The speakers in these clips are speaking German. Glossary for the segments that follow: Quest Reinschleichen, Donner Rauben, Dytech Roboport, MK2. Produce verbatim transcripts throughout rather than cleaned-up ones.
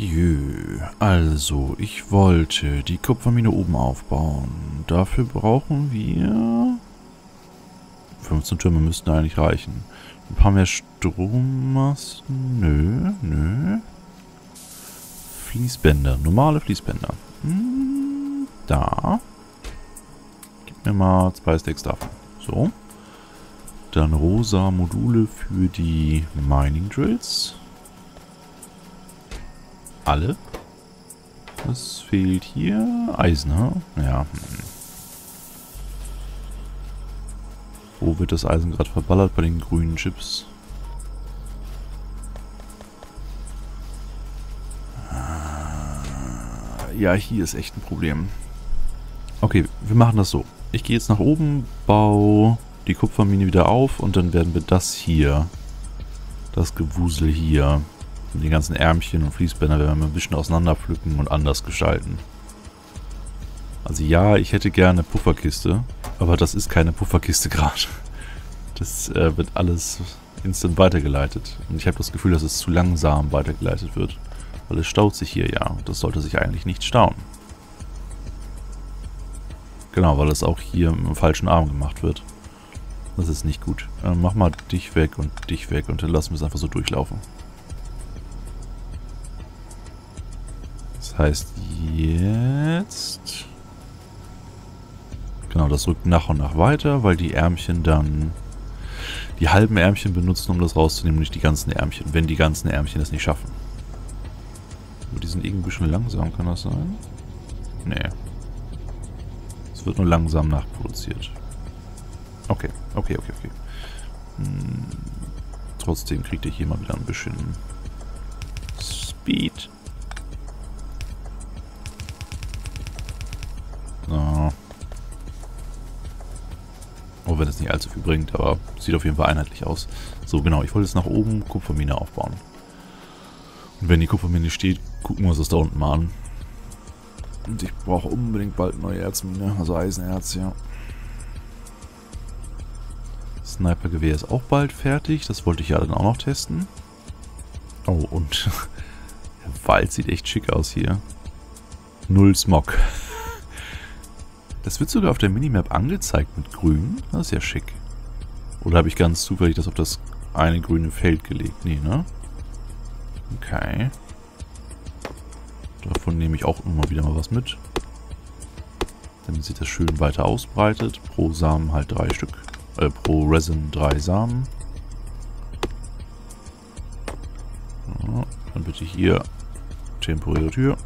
Jö, also ich wollte die Kupfermine oben aufbauen. Dafür brauchen wir... fünfzehn Türme müssten eigentlich reichen. Ein paar mehr Strommasten. Nö, nö. Fließbänder, normale Fließbänder. Hm, da. Gib mir mal zwei Stacks davon. So. Dann rosa Module für die Mining Drills. Alle. Was fehlt hier? Eisen, huh? Ja. Wo wird das Eisen gerade verballert? Bei den grünen Chips. Ja, hier ist echt ein Problem. Okay, wir machen das so. Ich gehe jetzt nach oben, baue die Kupfermine wieder auf und dann werden wir das hier, das Gewusel hier, und die ganzen Ärmchen und Fließbänder werden wir ein bisschen auseinander pflücken und anders gestalten. Also ja, ich hätte gerne Pufferkiste, aber das ist keine Pufferkiste gerade. Das äh, wird alles instant weitergeleitet. Und ich habe das Gefühl, dass es zu langsam weitergeleitet wird. Weil es staut sich hier ja. Und das sollte sich eigentlich nicht stauen. Genau, weil es auch hier im falschen Arm gemacht wird. Das ist nicht gut. Äh, mach mal dich weg und dich weg und dann lassen wir es einfach so durchlaufen. Das heißt jetzt... Genau, das rückt nach und nach weiter, weil die Ärmchen dann, die halben Ärmchen benutzen, um das rauszunehmen, nicht die ganzen Ärmchen, wenn die ganzen Ärmchen das nicht schaffen. Aber die sind irgendwie ein bisschen langsam, kann das sein? Nee. Es wird nur langsam nachproduziert. Okay, okay, okay, okay. Hm, trotzdem kriegt ihr hier mal wieder ein bisschen Speed. So. Auch wenn es nicht allzu viel bringt, aber sieht auf jeden Fall einheitlich aus. So, genau, ich wollte jetzt nach oben Kupfermine aufbauen. Und wenn die Kupfermine steht, gucken wir uns das da unten mal an. Und ich brauche unbedingt bald neue Erzmine, also Eisenerz, ja. Snipergewehr ist auch bald fertig, das wollte ich ja dann auch noch testen. Oh, und der Wald sieht echt schick aus hier. Null Smog. Das wird sogar auf der Minimap angezeigt mit grün. Das ist ja schick. Oder habe ich ganz zufällig das auf das eine grüne Feld gelegt? Nee, ne? Okay. Davon nehme ich auch immer wieder mal was mit. Damit sich das schön weiter ausbreitet. Pro Samen halt drei Stück. Äh, pro Resin drei Samen. So, dann bitte hier temporäre Tür.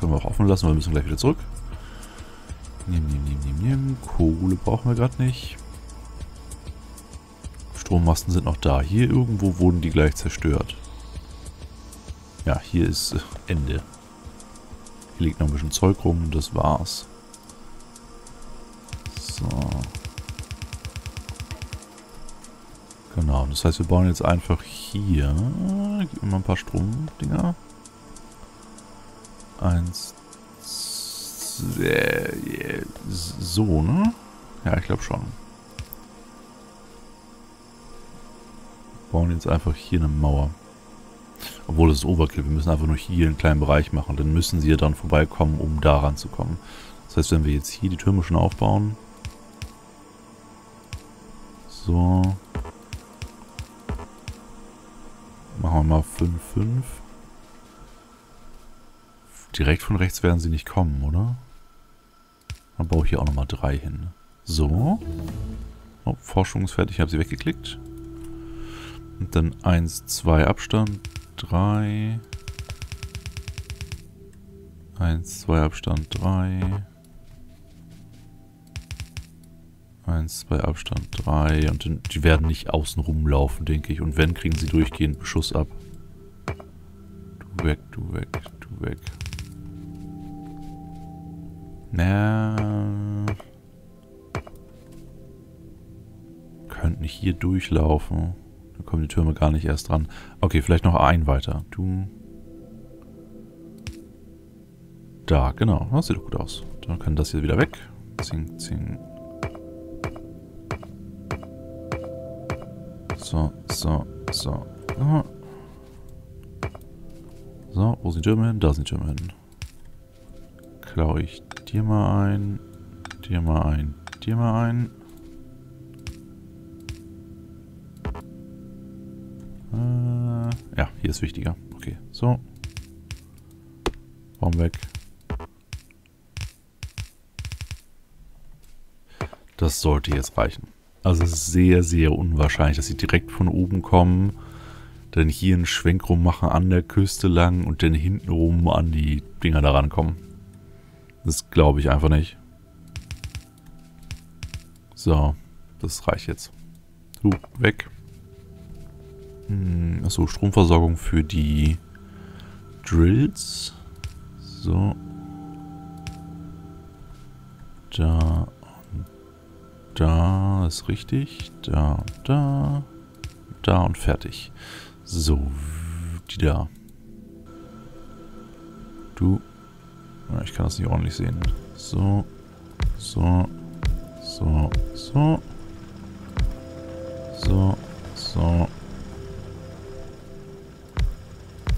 Können wir auch offen lassen, weil wir müssen gleich wieder zurück. Nimm, nimm, nimm, nimm, nimm. Kohle brauchen wir gerade nicht. Strommasten sind noch da. Hier irgendwo wurden die gleich zerstört. Ja, hier ist Ende. Hier liegt noch ein bisschen Zeug rum und das war's. So. Genau, das heißt, wir bauen jetzt einfach hier. Gib mir mal ein paar Stromdinger. Eins, so, ne? Ja, ich glaube schon. Bauen jetzt einfach hier eine Mauer. Obwohl, das ist Overkill. Wir müssen einfach nur hier einen kleinen Bereich machen. Dann müssen sie ja dran vorbeikommen, um da ranzukommen. Das heißt, wenn wir jetzt hier die Türme schon aufbauen. So. Machen wir mal fünf, fünf. Direkt von rechts werden sie nicht kommen, oder? Dann baue ich hier auch nochmal drei hin. So. Oh, forschungsfertig. Ich habe sie weggeklickt. Und dann eins, zwei Abstand. drei. eins, zwei Abstand. drei. eins, zwei Abstand. drei. Und die werden nicht außen rumlaufen, denke ich. Und wenn, kriegen sie durchgehend Beschuss ab. Du weg, du weg, du weg. Na. Könnten hier durchlaufen. Da kommen die Türme gar nicht erst dran. Okay, vielleicht noch ein weiter. Du. Da, genau. Das sieht doch gut aus. Dann kann das hier wieder weg. Zing, zing. So, so, so. Aha. So, wo sind die Türme hin? Da sind die Türme hin. Klaue ich dir mal ein, dir mal ein, dir mal ein. Äh, ja, hier ist wichtiger. Okay, so. Baum weg. Das sollte jetzt reichen. Also es ist sehr, sehr unwahrscheinlich, dass sie direkt von oben kommen, dann hier einen Schwenk rum machen an der Küste lang und dann hinten rum an die Dinger da rankommen. Das glaube ich einfach nicht. So, das reicht jetzt. Du, weg. Hm, achso, Stromversorgung für die Drills. So. Da und da ist richtig. Da und da. Da und fertig. So, die da. Du. Ich kann das nicht ordentlich sehen. So, so, so, so, so, so.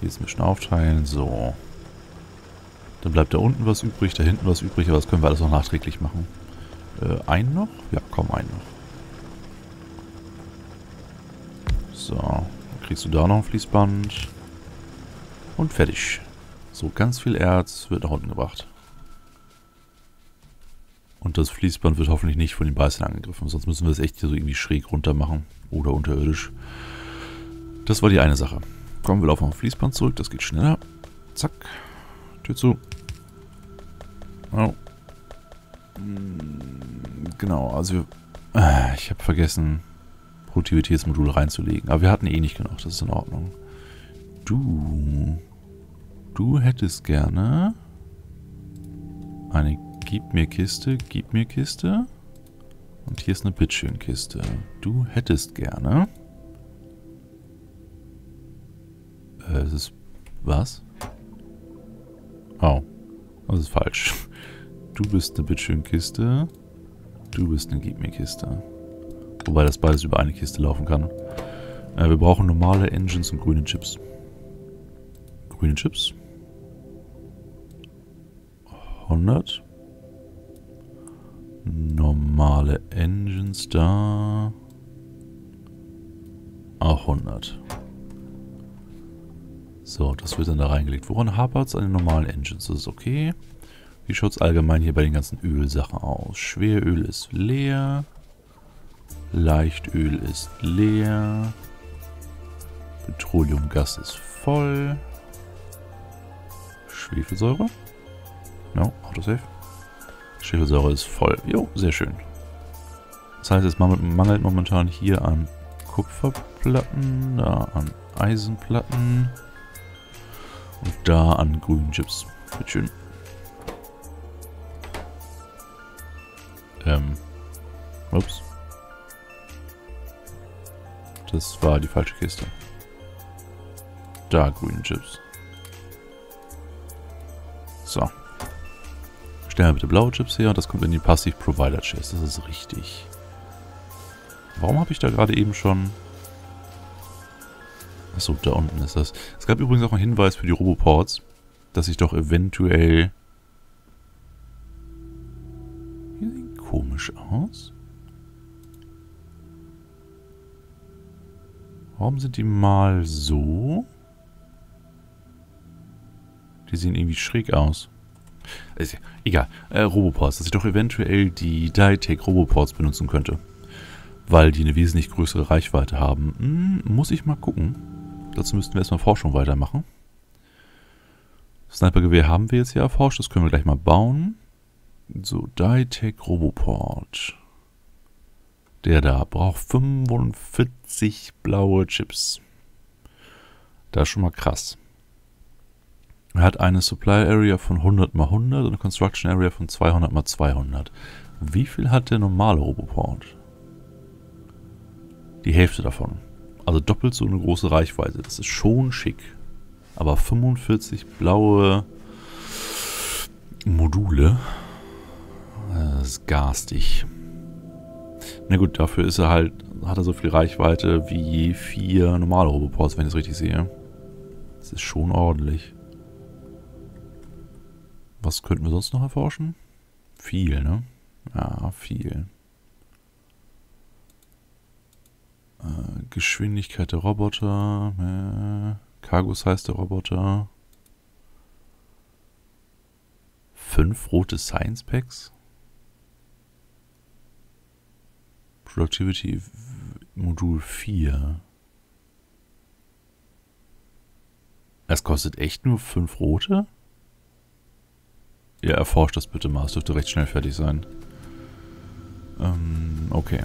Jetzt ein bisschen aufteilen. So. Dann bleibt da unten was übrig, da hinten was übrig, aber das können wir alles noch nachträglich machen. Äh, einen noch? Ja, komm, einen noch. So, dann kriegst du da noch ein Fließband. Und fertig. So, ganz viel Erz wird nach unten gebracht. Und das Fließband wird hoffentlich nicht von den Beißern angegriffen, sonst müssen wir das echt hier so irgendwie schräg runter machen. Oder unterirdisch. Das war die eine Sache. Kommen wir laufen auf Fließband zurück, das geht schneller. Zack. Tür zu. Oh. Genau, also wir, ich habe vergessen, Produktivitätsmodul reinzulegen. Aber wir hatten eh nicht genug, das ist in Ordnung. Du... Du hättest gerne eine Gib mir Kiste, gib mir Kiste. Und hier ist eine Bitteschön Kiste. Du hättest gerne. Äh, es ist. Was? Oh. Das ist falsch. Du bist eine Bitteschön Kiste. Du bist eine Gib mir Kiste. Wobei das beides über eine Kiste laufen kann. Äh, wir brauchen normale Engines und grüne Chips. Grüne Chips. hundert. Normale Engines da. Auch hundert. So, das wird dann da reingelegt. Woran hapert es an den normalen Engines? Das ist okay. Wie schaut es allgemein hier bei den ganzen Ölsachen aus? Schweröl ist leer. Leichtöl ist leer. Petroleumgas ist voll. Schwefelsäure. No, Autosave. Schwefelsäure ist voll. Jo, sehr schön. Das heißt, es mangelt momentan hier an Kupferplatten, da an Eisenplatten und da an grünen Chips. Wird schön. Ähm. Ups. Das war die falsche Kiste. Da grünen Chips. So. Stellen wir bitte blaue Chips her. Das kommt in die Passive Provider Chest. Das ist richtig. Warum habe ich da gerade eben schon... Achso, da unten ist das. Es gab übrigens auch einen Hinweis für die Roboports, dass ich doch eventuell... Hier sieht komisch aus. Warum sind die mal so... Die sehen irgendwie schräg aus. Ist ja egal. Äh, Roboports. Dass ich doch eventuell die Dytech Roboports benutzen könnte. Weil die eine wesentlich größere Reichweite haben. Hm, muss ich mal gucken. Dazu müssten wir erstmal Forschung weitermachen. Snipergewehr haben wir jetzt hier erforscht. Das können wir gleich mal bauen. So, Dytech Roboport. Der da braucht fünfundvierzig blaue Chips. Das ist schon mal krass. Er hat eine Supply Area von hundert mal hundert und eine Construction Area von zweihundert mal zweihundert. Wie viel hat der normale Roboport? Die Hälfte davon. Also doppelt so eine große Reichweite. Das ist schon schick. Aber fünfundvierzig blaue Module. Das ist garstig. Na gut, dafür ist er halt, hat er so viel Reichweite wie vier normale Roboports, wenn ich es richtig sehe. Das ist schon ordentlich. Was könnten wir sonst noch erforschen? Viel, ne? Ja, viel. Äh, Geschwindigkeit der Roboter. Äh, Cargo-Size der Roboter. Fünf rote Science-Packs. Productivity Modul vier. Es kostet echt nur fünf rote? Ja, erforscht das bitte mal. Es dürfte recht schnell fertig sein. Ähm, okay.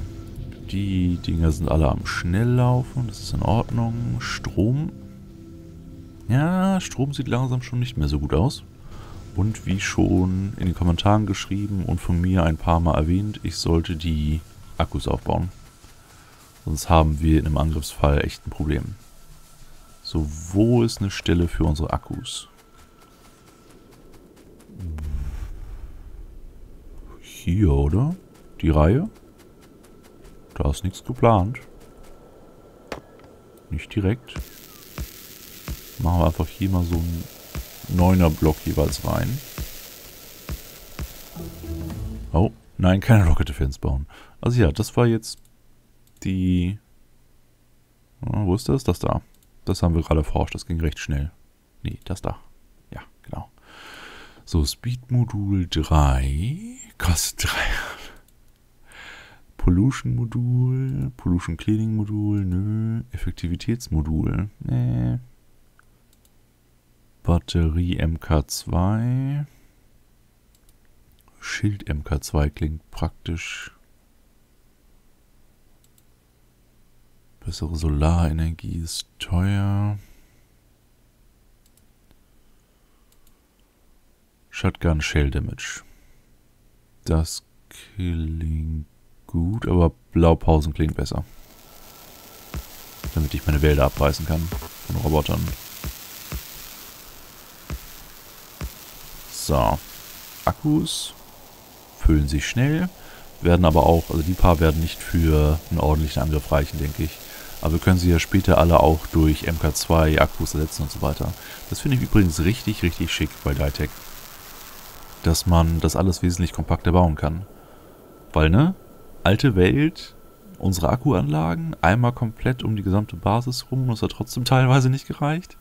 Die Dinger sind alle am Schnelllaufen. Das ist in Ordnung. Strom. Ja, Strom sieht langsam schon nicht mehr so gut aus. Und wie schon in den Kommentaren geschrieben und von mir ein paar Mal erwähnt, ich sollte die Akkus aufbauen. Sonst haben wir in einem Angriffsfall echt ein Problem. So, wo ist eine Stelle für unsere Akkus? Hier, oder? Die Reihe? Da ist nichts geplant. Nicht direkt. Machen wir einfach hier mal so einen neuner Block jeweils rein. Oh, nein, keine Rocket Defense bauen. Also ja, das war jetzt die... Oh, wo ist das? Das da. Das haben wir gerade erforscht. Das ging recht schnell. Nee, das da. Ja, genau. So, Speed-Modul drei. Kostet drei. Pollution-Modul. Pollution-Cleaning-Modul. Nö. Effektivitätsmodul. Nee. Batterie M K zwei. Schild M K zwei klingt praktisch. Bessere Solarenergie ist teuer. Shotgun Shell Damage. Das klingt gut, aber Blaupausen klingt besser. Damit ich meine Wälder abreißen kann von Robotern. So. Akkus füllen sich schnell, werden aber auch, also die paar werden nicht für einen ordentlichen Angriff reichen, denke ich. Aber wir können sie ja später alle auch durch M K zwei Akkus ersetzen und so weiter. Das finde ich übrigens richtig, richtig schick bei Dytech. Dass man das alles wesentlich kompakter bauen kann. Weil, ne? Alte Welt, unsere Akkuanlagen, einmal komplett um die gesamte Basis rum und es hat trotzdem teilweise nicht gereicht.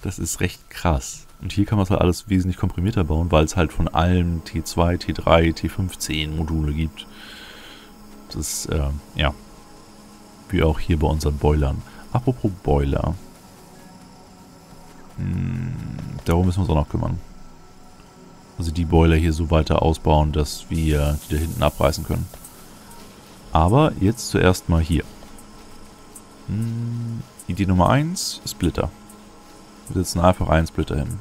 Das ist recht krass. Und hier kann man es halt alles wesentlich komprimierter bauen, weil es halt von allen T zwei, T drei, T fünfzehn Module gibt. Das ist, äh, ja. Wie auch hier bei unseren Boilern. Apropos Boiler. Hm, darum müssen wir uns auch noch kümmern. Also die Boiler hier so weiter ausbauen, dass wir die da hinten abreißen können. Aber jetzt zuerst mal hier. Hm, Idee Nummer eins, Splitter. Wir setzen einfach einen Splitter hin.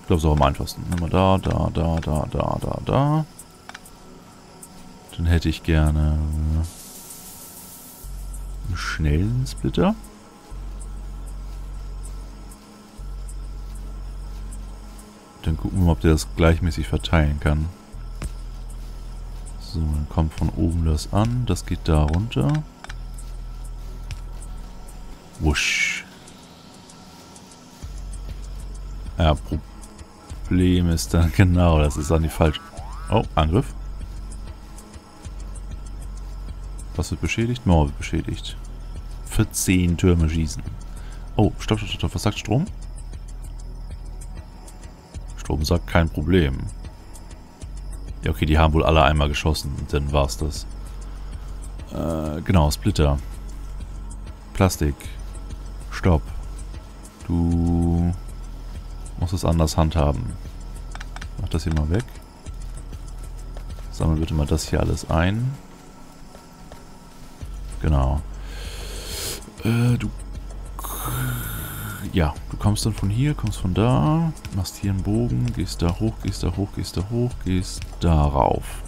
Ich glaube, es ist auch am einfachsten. Nehmen wir da, da, da, da, da, da, da. Dann hätte ich gerne einen schnellen Splitter. Dann gucken wir mal, ob der das gleichmäßig verteilen kann. So, dann kommt von oben das an. Das geht da runter. Wusch. Ja, Problem ist dann genau, das ist an die falsche... Oh, Angriff. Was wird beschädigt? Mauer wird beschädigt. vierzehn Türme schießen. Oh, stopp, stopp, stopp. Was sagt Strom? Strom sagt kein Problem. Ja, okay, die haben wohl alle einmal geschossen. Und dann war's das. Äh, genau, Splitter. Plastik. Stopp. Du musst es anders handhaben. Mach das hier mal weg. Sammel bitte mal das hier alles ein. Genau. Äh, du... Ja, du kommst dann von hier, kommst von da, machst hier einen Bogen, gehst da hoch, gehst da hoch, gehst da hoch, gehst da rauf.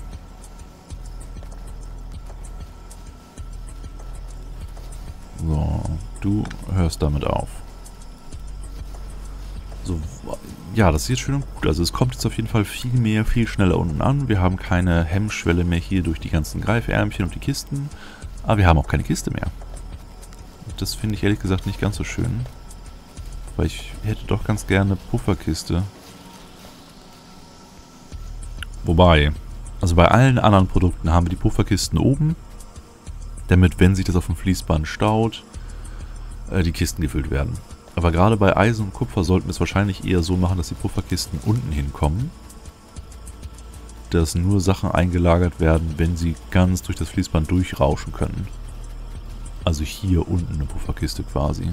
So, du hörst damit auf. So, ja, das ist jetzt schön und gut. Also es kommt jetzt auf jeden Fall viel mehr, viel schneller unten an. Wir haben keine Hemmschwelle mehr hier durch die ganzen Greifärmchen und die Kisten. Aber wir haben auch keine Kiste mehr. Das finde ich ehrlich gesagt nicht ganz so schön. Weil ich hätte doch ganz gerne Pufferkiste. Wobei, also bei allen anderen Produkten haben wir die Pufferkisten oben, damit, wenn sich das auf dem Fließband staut, die Kisten gefüllt werden. Aber gerade bei Eisen und Kupfer sollten wir es wahrscheinlich eher so machen, dass die Pufferkisten unten hinkommen. Dass nur Sachen eingelagert werden, wenn sie ganz durch das Fließband durchrauschen können. Also hier unten eine Pufferkiste quasi.